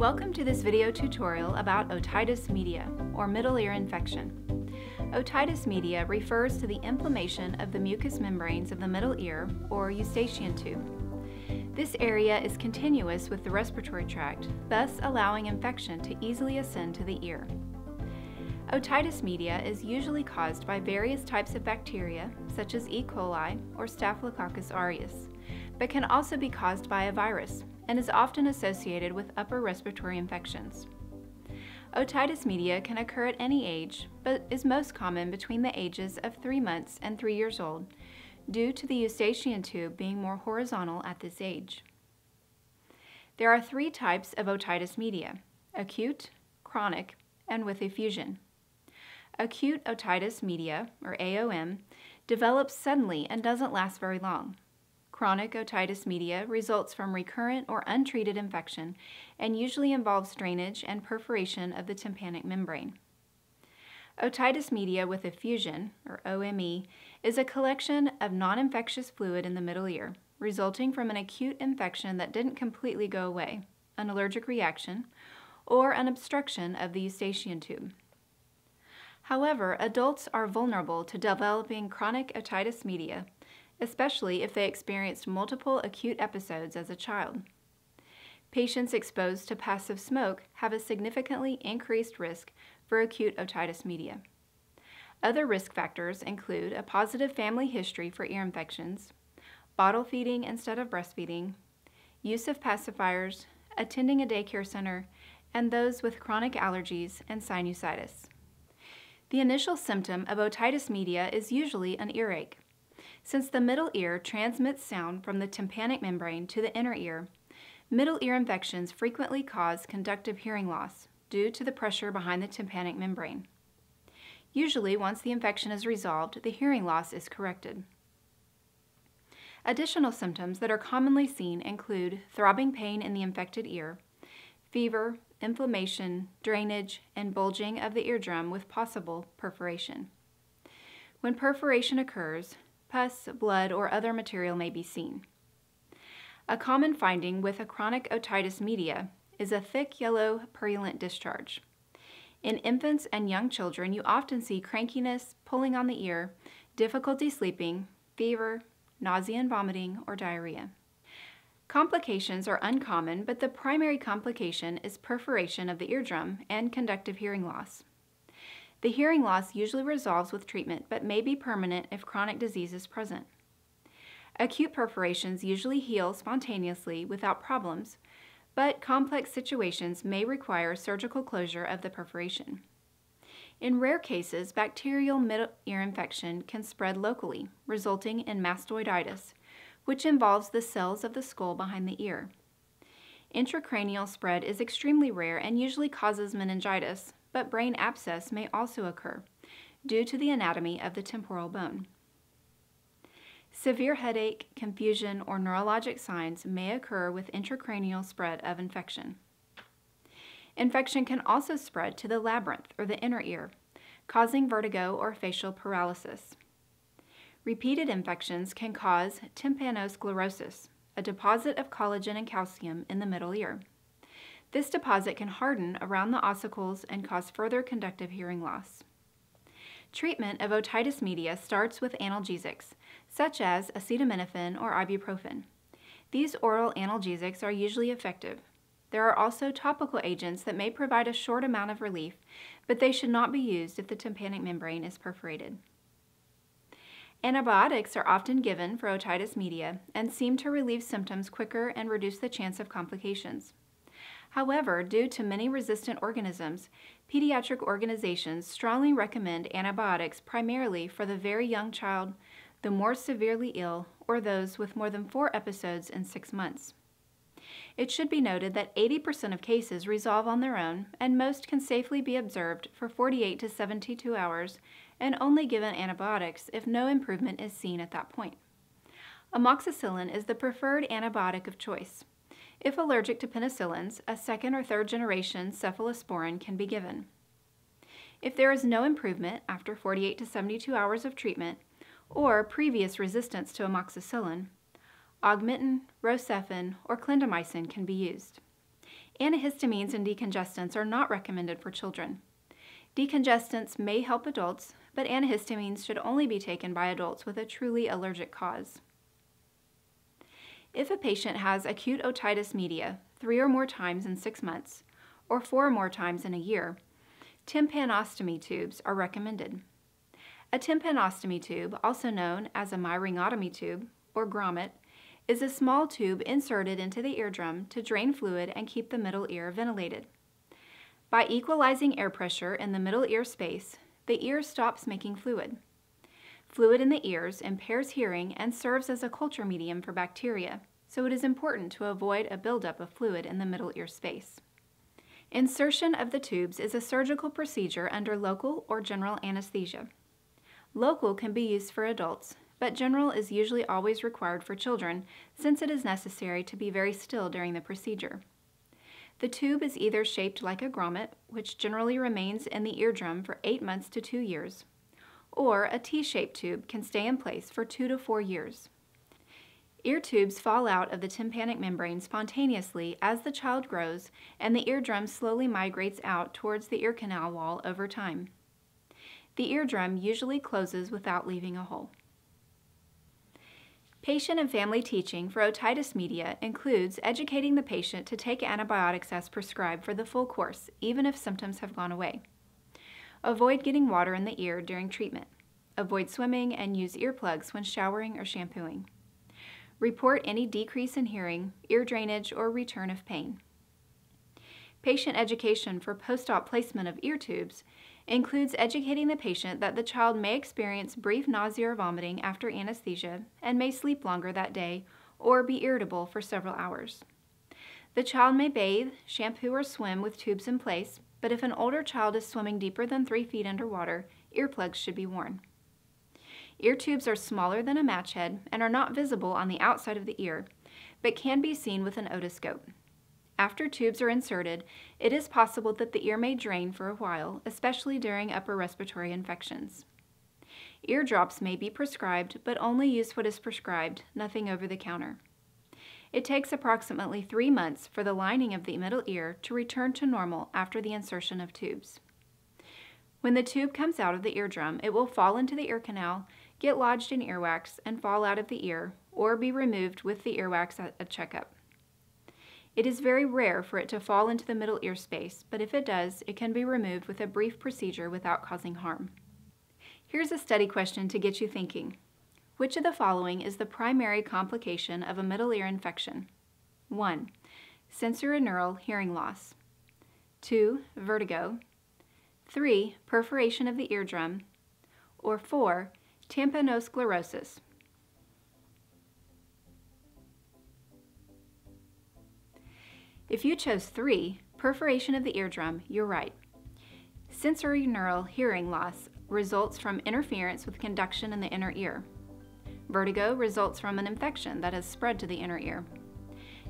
Welcome to this video tutorial about otitis media, or middle ear infection. Otitis media refers to the inflammation of the mucous membranes of the middle ear, or Eustachian tube. This area is continuous with the respiratory tract, thus allowing infection to easily ascend to the ear. Otitis media is usually caused by various types of bacteria, such as E. coli or Staphylococcus aureus, but can also be caused by a virus and is often associated with upper respiratory infections. Otitis media can occur at any age, but is most common between the ages of 3 months and 3 years old, due to the Eustachian tube being more horizontal at this age. There are 3 types of otitis media: acute, chronic, and with effusion. Acute otitis media, or AOM, develops suddenly and doesn't last very long. Chronic otitis media results from recurrent or untreated infection and usually involves drainage and perforation of the tympanic membrane. Otitis media with effusion, or OME, is a collection of non-infectious fluid in the middle ear, resulting from an acute infection that didn't completely go away, an allergic reaction, or an obstruction of the Eustachian tube. However, adults are vulnerable to developing chronic otitis media, especially if they experienced multiple acute episodes as a child. Patients exposed to passive smoke have a significantly increased risk for acute otitis media. Other risk factors include a positive family history for ear infections, bottle feeding instead of breastfeeding, use of pacifiers, attending a daycare center, and those with chronic allergies and sinusitis. The initial symptom of otitis media is usually an earache. Since the middle ear transmits sound from the tympanic membrane to the inner ear, middle ear infections frequently cause conductive hearing loss due to the pressure behind the tympanic membrane. Usually, once the infection is resolved, the hearing loss is corrected. Additional symptoms that are commonly seen include throbbing pain in the infected ear, fever, inflammation, drainage, and bulging of the eardrum with possible perforation. When perforation occurs, pus, blood, or other material may be seen. A common finding with a chronic otitis media is a thick yellow purulent discharge. In infants and young children, you often see crankiness, pulling on the ear, difficulty sleeping, fever, nausea and vomiting, or diarrhea. Complications are uncommon, but the primary complication is perforation of the eardrum and conductive hearing loss. The hearing loss usually resolves with treatment, but may be permanent if chronic disease is present. Acute perforations usually heal spontaneously without problems, but complex situations may require surgical closure of the perforation. In rare cases, bacterial middle ear infection can spread locally, resulting in mastoiditis, which involves the cells of the skull behind the ear. Intracranial spread is extremely rare and usually causes meningitis, but brain abscess may also occur due to the anatomy of the temporal bone. Severe headache, confusion, or neurologic signs may occur with intracranial spread of infection. Infection can also spread to the labyrinth or the inner ear, causing vertigo or facial paralysis. Repeated infections can cause tympanosclerosis, a deposit of collagen and calcium in the middle ear. This deposit can harden around the ossicles and cause further conductive hearing loss. Treatment of otitis media starts with analgesics, such as acetaminophen or ibuprofen. These oral analgesics are usually effective. There are also topical agents that may provide a short amount of relief, but they should not be used if the tympanic membrane is perforated. Antibiotics are often given for otitis media and seem to relieve symptoms quicker and reduce the chance of complications. However, due to many resistant organisms, pediatric organizations strongly recommend antibiotics primarily for the very young child, the more severely ill, or those with more than 4 episodes in 6 months. It should be noted that 80% of cases resolve on their own, and most can safely be observed for 48 to 72 hours and only given antibiotics if no improvement is seen at that point. Amoxicillin is the preferred antibiotic of choice. If allergic to penicillins, a 2nd or 3rd generation cephalosporin can be given. If there is no improvement after 48 to 72 hours of treatment or previous resistance to amoxicillin, Augmentin, Rocephin, or Clindamycin can be used. Antihistamines and decongestants are not recommended for children. Decongestants may help adults, but antihistamines should only be taken by adults with a truly allergic cause. If a patient has acute otitis media 3 or more times in 6 months, or 4 or more times in a year, tympanostomy tubes are recommended. A tympanostomy tube, also known as a myringotomy tube or grommet, is a small tube inserted into the eardrum to drain fluid and keep the middle ear ventilated. By equalizing air pressure in the middle ear space, the ear stops making fluid. Fluid in the ears impairs hearing and serves as a culture medium for bacteria, so it is important to avoid a buildup of fluid in the middle ear space. Insertion of the tubes is a surgical procedure under local or general anesthesia. Local can be used for adults, but general is usually always required for children since it is necessary to be very still during the procedure. The tube is either shaped like a grommet, which generally remains in the eardrum for 8 months to 2 years, or a T-shaped tube can stay in place for 2 to 4 years. Ear tubes fall out of the tympanic membrane spontaneously as the child grows and the eardrum slowly migrates out towards the ear canal wall over time. The eardrum usually closes without leaving a hole. Patient and family teaching for otitis media includes educating the patient to take antibiotics as prescribed for the full course, even if symptoms have gone away. Avoid getting water in the ear during treatment. Avoid swimming and use earplugs when showering or shampooing. Report any decrease in hearing, ear drainage, or return of pain. Patient education for post-op placement of ear tubes includes educating the patient that the child may experience brief nausea or vomiting after anesthesia and may sleep longer that day or be irritable for several hours. The child may bathe, shampoo, or swim with tubes in place, but if an older child is swimming deeper than 3 feet underwater, earplugs should be worn. Ear tubes are smaller than a match head and are not visible on the outside of the ear, but can be seen with an otoscope. After tubes are inserted, it is possible that the ear may drain for a while, especially during upper respiratory infections. Ear drops may be prescribed, but only use what is prescribed, nothing over the counter. It takes approximately 3 months for the lining of the middle ear to return to normal after the insertion of tubes. When the tube comes out of the eardrum, it will fall into the ear canal, get lodged in earwax, and fall out of the ear, or be removed with the earwax at a checkup. It is very rare for it to fall into the middle ear space, but if it does, it can be removed with a brief procedure without causing harm. Here's a study question to get you thinking. Which of the following is the primary complication of a middle ear infection? 1. Sensorineural hearing loss. 2. Vertigo. 3. Perforation of the eardrum. Or 4. Tympanosclerosis. If you chose 3, perforation of the eardrum, you're right. Sensorineural hearing loss results from interference with conduction in the inner ear. Vertigo results from an infection that has spread to the inner ear.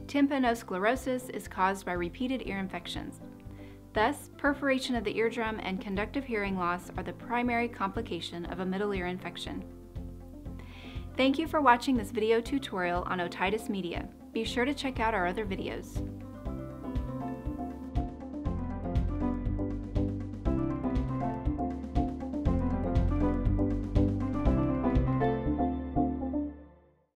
Tympanosclerosis is caused by repeated ear infections. Thus, perforation of the eardrum and conductive hearing loss are the primary complication of a middle ear infection. Thank you for watching this video tutorial on otitis media. Be sure to check out our other videos.